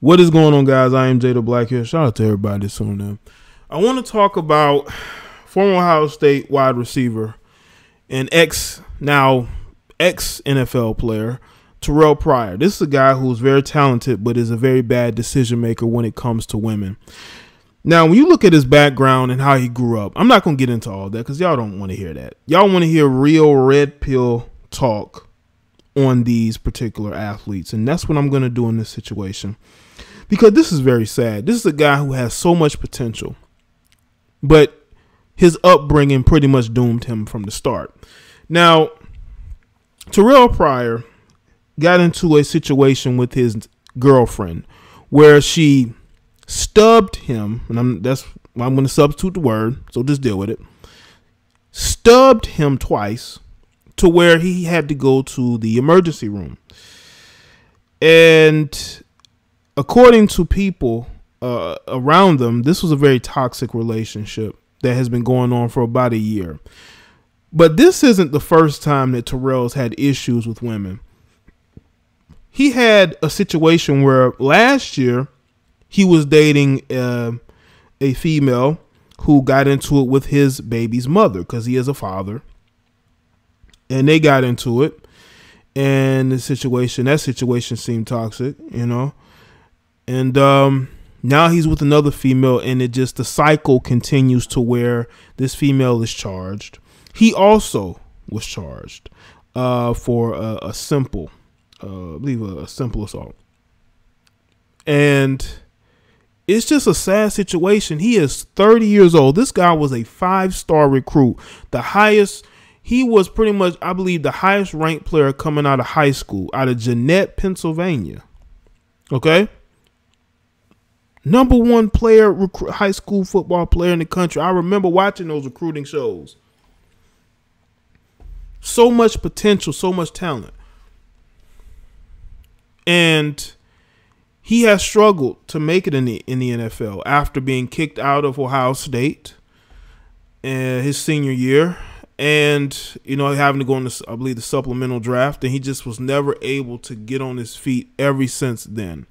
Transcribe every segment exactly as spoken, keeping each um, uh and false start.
What is going on, guys? I am Jay the Black here. Shout out to everybody that's on them. I want to talk about former Ohio State wide receiver and ex, now ex-N F L player, Terrelle Pryor. This is a guy who's very talented but is a very bad decision maker when it comes to women. Now, when you look at his background and how he grew up, I'm not going to get into all that because y'all don't want to hear that. Y'all want to hear real red pill talk on these particular athletes, and that's what I'm going to do in this situation. Because this is very sad. This is a guy who has so much potential, but his upbringing pretty much doomed him from the start. Now, Terrelle Pryor got into a situation with his girlfriend where she stubbed him, and I'm, that's why I'm going to substitute the word, so just deal with it. Stubbed him twice to where he had to go to the emergency room. And according to people uh, around them, this was a very toxic relationship that has been going on for about a year. But this isn't the first time that Terrelle's had issues with women. He had a situation where last year he was dating uh, a female who got into it with his baby's mother because he is a father. And they got into it, and the situation, that situation seemed toxic, you know. And um, now he's with another female, and it just, the cycle continues to where this female is charged. He also was charged uh, for a, a simple, uh, I believe a, a simple assault. And it's just a sad situation. He is thirty years old. This guy was a five-star recruit, the highest. He was pretty much, I believe, the highest ranked player coming out of high school, out of Jeanette, Pennsylvania. Okay? Number one player, high school football player in the country. I remember watching those recruiting shows. So much potential, so much talent. And he has struggled to make it in the, in the N F L after being kicked out of Ohio State uh, his senior year. And, you know, having to go on, this, I believe, the supplemental draft. And he just was never able to get on his feet ever since then.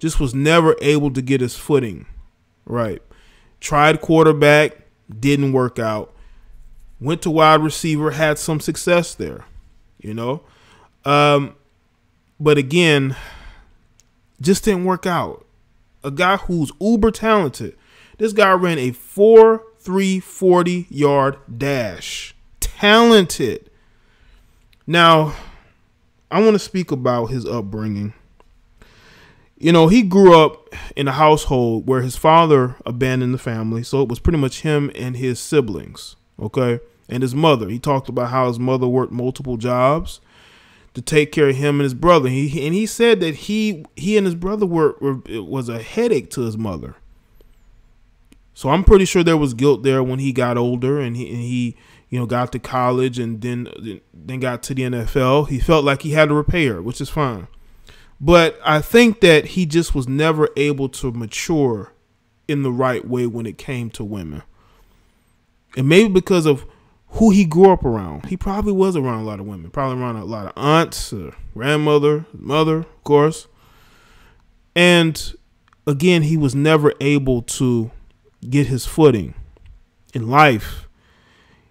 Just was never able to get his footing right. Tried quarterback, didn't work out. Went to wide receiver, had some success there, you know. Um, but, again, just didn't work out. A guy who's uber talented. This guy ran a four three forty yard dash. Talented. Now, I want to speak about his upbringing. You know, he grew up in a household where his father abandoned the family, so it was pretty much him and his siblings, okay? And his mother. He talked about how his mother worked multiple jobs to take care of him and his brother. He, and he said that he he and his brother were, were it was a headache to his mother. So I'm pretty sure there was guilt there when he got older and he, and he you know, got to college and then then got to the N F L. He felt like he had to repair, which is fine. But I think that he just was never able to mature in the right way when it came to women. And maybe because of who he grew up around. He probably was around a lot of women, probably around a lot of aunts, grandmother, mother, of course. And, again, he was never able to get his footing in life.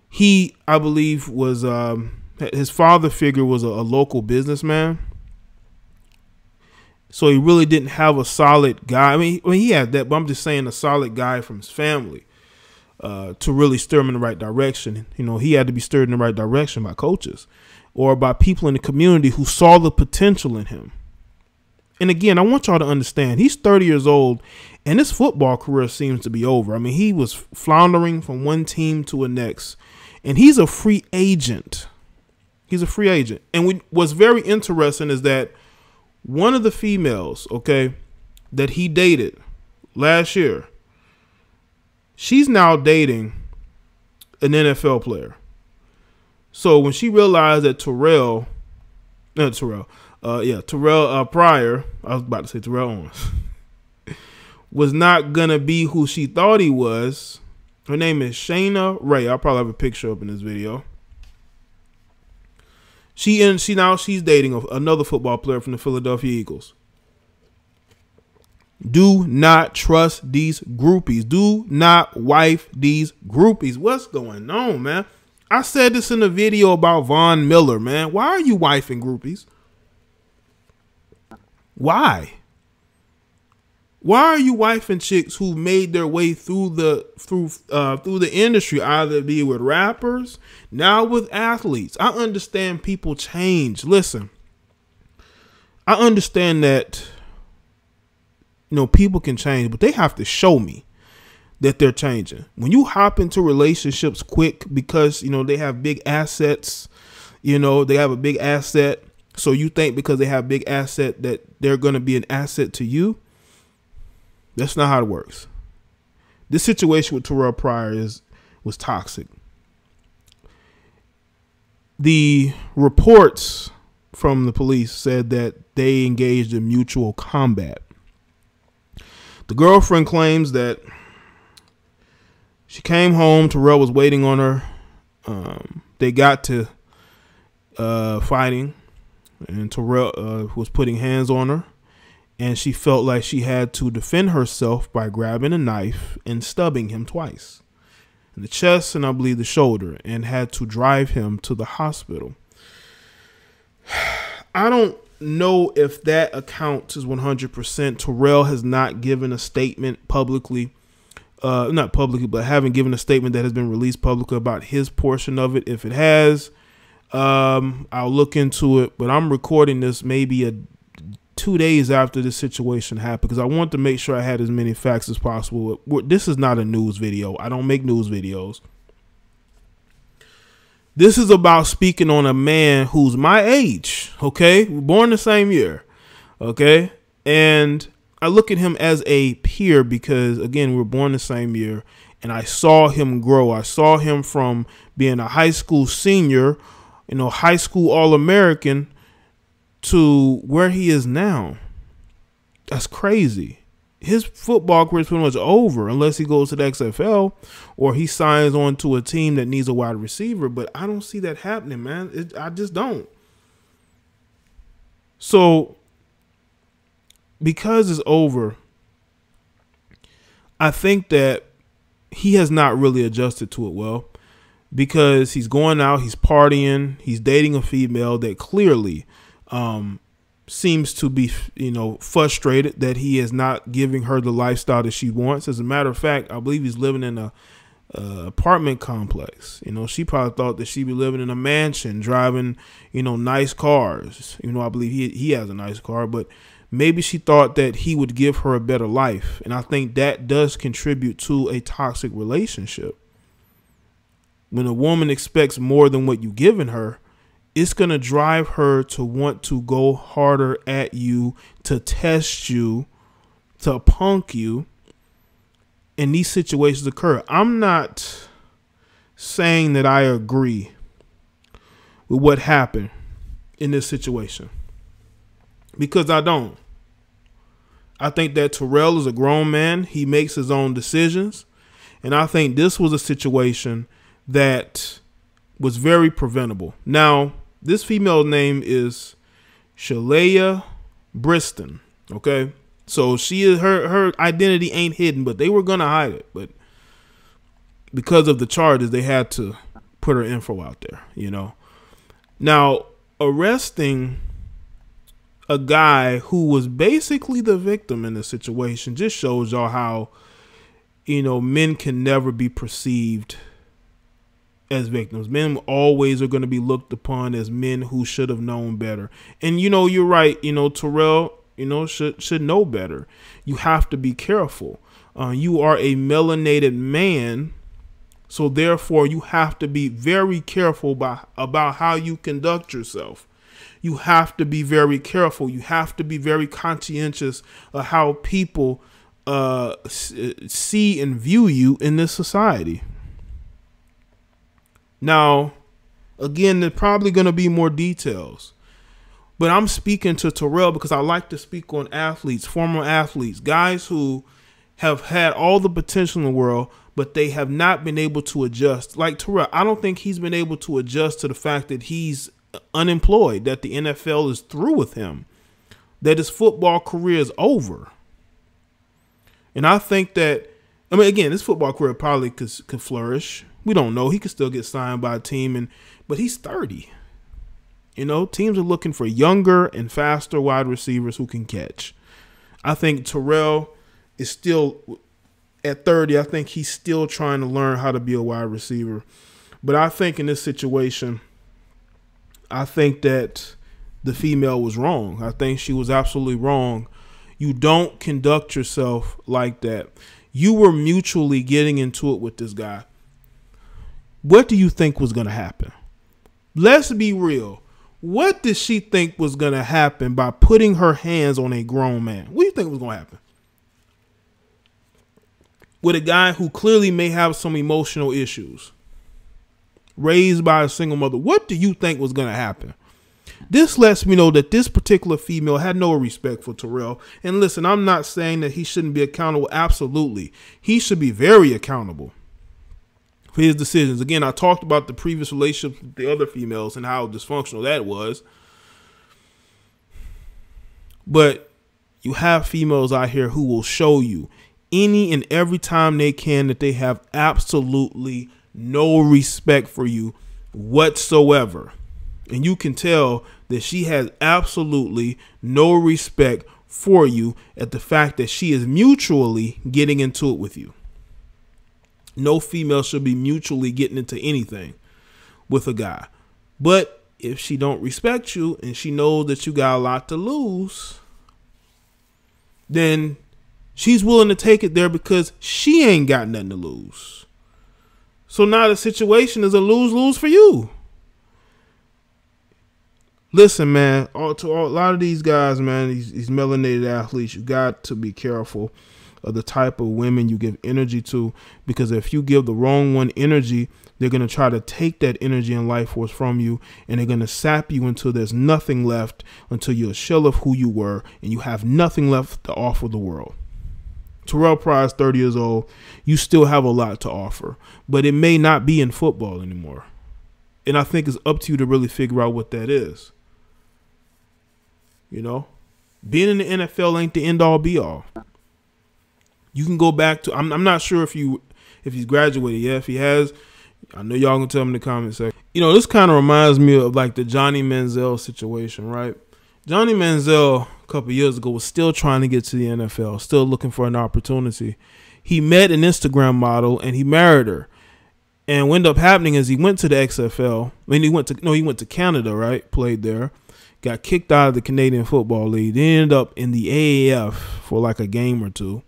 He, I believe, was um, his father figure was a, a local businessman, so he really didn't have a solid guy. I mean, I mean, he had that, but I'm just saying a solid guy from his family uh, to really steer him in the right direction. You know, he had to be steered in the right direction by coaches or by people in the community who saw the potential in him. And again, I want y'all to understand, he's thirty years old, and his football career seems to be over. I mean, he was floundering from one team to the next, and he's a free agent. He's a free agent. And we, what's very interesting is that one of the females, okay, that he dated last year, she's now dating an N F L player. So when she realized that Terrelle, no, Terrelle, Uh, yeah, Terrelle uh, Pryor, I was about to say Terrelle Owens, was not going to be who she thought he was. Her name is Shayna Ray. I'll probably have a picture up in this video. She and she now she's dating a, another football player from the Philadelphia Eagles. Do not trust these groupies. Do not wife these groupies. What's going on, man? I said this in the video about Von Miller, man. Why are you wifing groupies? Why? Why are you wifing chicks who made their way through the through uh, through the industry, either be with rappers, now with athletes? I understand people change. Listen, I understand that, you know, people can change, but they have to show me that they're changing. When you hop into relationships quick because, you know, they have big assets, you know, they have a big asset. So you think because they have big asset that they're going to be an asset to you. That's not how it works. This situation with Terrelle Pryor is, was toxic. The reports from the police said that they engaged in mutual combat. The girlfriend claims that she came home. Terrelle was waiting on her. Um, they got to uh, fighting, and Terrelle uh, was putting hands on her, and she felt like she had to defend herself by grabbing a knife and stabbing him twice in the chest and I believe the shoulder, and had to drive him to the hospital. I don't know if that account is one hundred percent. Terrelle has not given a statement publicly, uh, not publicly, but haven't given a statement that has been released publicly about his portion of it. If it has, um, I'll look into it, but I'm recording this maybe a, two days after this situation happened because I want to make sure I had as many facts as possible. This is not a news video. I don't make news videos. This is about speaking on a man who's my age, okay? We're born the same year, okay? And I look at him as a peer because, again, we're born the same year, and I saw him grow. I saw him from being a high school senior, you know, high school All-American, to where he is now. That's crazy. His football career is pretty much over unless he goes to the X F L or he signs on to a team that needs a wide receiver. But I don't see that happening, man. It, I just don't. So because it's over, I think that he has not really adjusted to it well because he's going out, he's partying, he's dating a female that clearly um seems to be, you know, frustrated that he is not giving her the lifestyle that she wants. As a matter of fact, I believe he's living in a uh, apartment complex. You know, she probably thought that she'd be living in a mansion, driving, you know, nice cars. You know, I believe he, he has a nice car, but maybe she thought that he would give her a better life. And I think that does contribute to a toxic relationship. When a woman expects more than what you've given her, it's going to drive her to want to go harder at you, to test you, to punk you. And these situations occur. I'm not saying that I agree with what happened in this situation because I don't. I think that Terrelle is a grown man. He makes his own decisions. And I think this was a situation that was very preventable. Now, this female name is Shaleya Briston, okay? So she is, her her identity ain't hidden, but they were gonna hide it. But because of the charges, they had to put her info out there, you know. Now, arresting a guy who was basically the victim in the situation just shows y'all how, you know, men can never be perceived as victims. Men always are going to be looked upon as men who should have known better. And, you know, you're right. You know, Terrelle, you know, should should know better. You have to be careful. Uh, you are a melanated man. So therefore, you have to be very careful by, about how you conduct yourself. You have to be very careful. You have to be very conscientious of how people uh, see and view you in this society. Now, again, there's probably going to be more details, but I'm speaking to Terrelle because I like to speak on athletes, former athletes, guys who have had all the potential in the world, but they have not been able to adjust. Like Terrelle, I don't think he's been able to adjust to the fact that he's unemployed, that the N F L is through with him, that his football career is over. And I think that, I mean, again, his football career probably could, could flourish. We don't know. He could still get signed by a team, and but he's thirty. You know, teams are looking for younger and faster wide receivers who can catch. I think Terrelle is still, at thirty, I think he's still trying to learn how to be a wide receiver. But I think in this situation, I think that the female was wrong. I think she was absolutely wrong. You don't conduct yourself like that. You were mutually getting into it with this guy. What do you think was going to happen? Let's be real. What did she think was going to happen by putting her hands on a grown man? What do you think was going to happen? With a guy who clearly may have some emotional issues, raised by a single mother, what do you think was going to happen? This lets me know that this particular female had no respect for Terrelle. And listen, I'm not saying that he shouldn't be accountable. Absolutely. He should be very accountable for his decisions. Again, I talked about the previous relationships with the other females and how dysfunctional that was. But you have females out here who will show you any and every time they can that they have absolutely no respect for you whatsoever. And you can tell that she has absolutely no respect for you at the fact that she is mutually getting into it with you. No female should be mutually getting into anything with a guy. But if she don't respect you and she knows that you got a lot to lose, then she's willing to take it there because she ain't got nothing to lose. So now the situation is a lose-lose for you. Listen, man, all, to all, a lot of these guys, man, these, these melanated athletes, you got to be careful of the type of women you give energy to, because if you give the wrong one energy, they're going to try to take that energy and life force from you, and they're going to sap you until there's nothing left, until you're a shell of who you were and you have nothing left to offer the world. Terrelle Pryor is thirty years old. You still have a lot to offer, but it may not be in football anymore. And I think it's up to you to really figure out what that is. You know, being in the N F L ain't the end all be all. You can go back to, I'm, I'm not sure if you, if he's graduated yet. If he has, I know y'all gonna tell me in the comment section. You know, this kind of reminds me of like the Johnny Manziel situation, right? Johnny Manziel a couple of years ago was still trying to get to the N F L, still looking for an opportunity. He met an Instagram model and he married her. And what ended up happening is he went to the X F L. I mean, he went to, no, he went to Canada, right? Played there. Got kicked out of the Canadian Football League. They ended up in the A A F for like a game or two.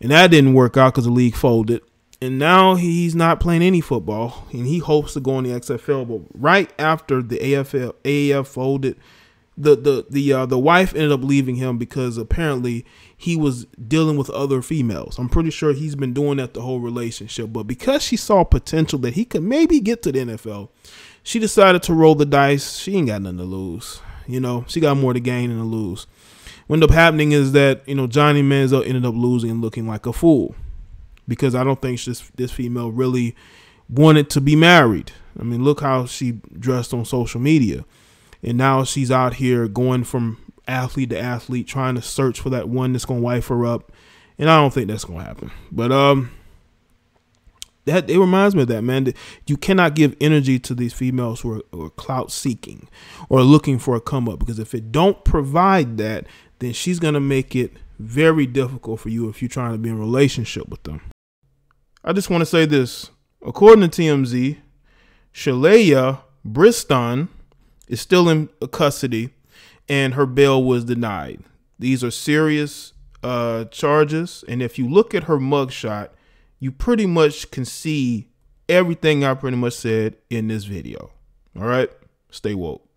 And that didn't work out because the league folded. And now he's not playing any football. And he hopes to go in the X F L. But right after the A A F folded, the the the uh, the wife ended up leaving him because apparently he was dealing with other females. I'm pretty sure he's been doing that the whole relationship. But because she saw potential that he could maybe get to the N F L, she decided to roll the dice. She ain't got nothing to lose. You know, she got more to gain than to lose. What ended up happening is that, you know, Johnny Manziel ended up losing and looking like a fool, because I don't think this, this female really wanted to be married. I mean, look how she dressed on social media. And now she's out here going from athlete to athlete, trying to search for that one that's going to wife her up. And I don't think that's going to happen. But um, that it reminds me of that, man. You cannot give energy to these females who are, who are clout seeking or looking for a come up, because if it don't provide that, then she's going to make it very difficult for you if you're trying to be in a relationship with them. I just want to say this. According to T M Z, Shaleya Briston is still in custody and her bail was denied. These are serious uh, charges. And if you look at her mugshot, you pretty much can see everything I pretty much said in this video. All right. Stay woke.